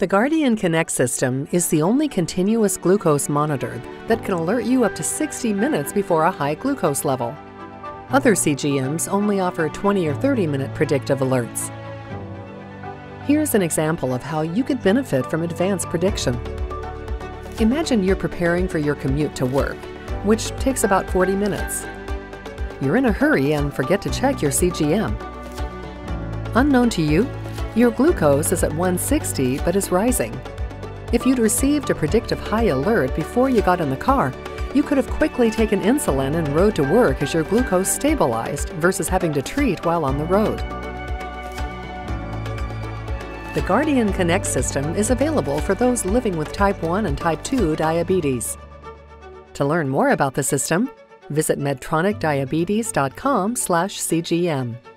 The Guardian Connect system is the only continuous glucose monitor that can alert you up to 60 minutes before a high glucose level. Other CGMs only offer 20 or 30-minute predictive alerts. Here's an example of how you could benefit from advanced prediction. Imagine you're preparing for your commute to work, which takes about 40 minutes. You're in a hurry and forget to check your CGM. Unknown to you, your glucose is at 160 but is rising. If you'd received a predictive high alert before you got in the car, you could have quickly taken insulin and rode to work as your glucose stabilized versus having to treat while on the road. The Guardian Connect system is available for those living with type 1 and type 2 diabetes. To learn more about the system, visit medtronicdiabetes.com/CGM.